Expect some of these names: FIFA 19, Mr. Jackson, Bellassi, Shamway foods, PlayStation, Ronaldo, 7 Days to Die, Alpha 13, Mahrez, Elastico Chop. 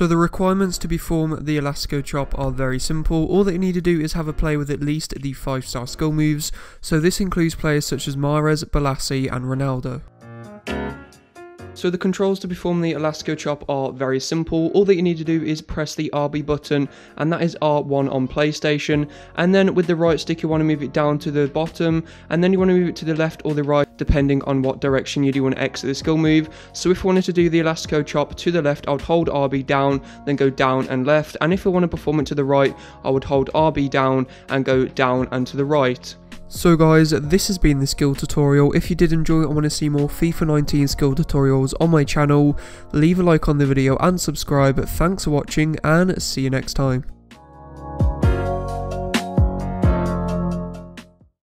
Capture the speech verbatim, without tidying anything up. So the requirements to perform the Elastico Chop are very simple. All that you need to do is have a play with at least the five star skill moves, so this includes players such as Mahrez, Bellassi and Ronaldo. So the controls to perform the Elastico Chop are very simple. All that you need to do is press the R B button, and that is R one on PlayStation, and then with the right stick you want to move it down to the bottom, and then you want to move it to the left or the right depending on what direction you do want to exit the skill move. So if I wanted to do the Elastico Chop to the left, I would hold R B down, then go down and left, and if I want to perform it to the right, I would hold R B down and go down and to the right. So guys, this has been the skill tutorial. If you did enjoy it and want to see more FIFA nineteen skill tutorials on my channel, leave a like on the video and subscribe. Thanks for watching and see you next time.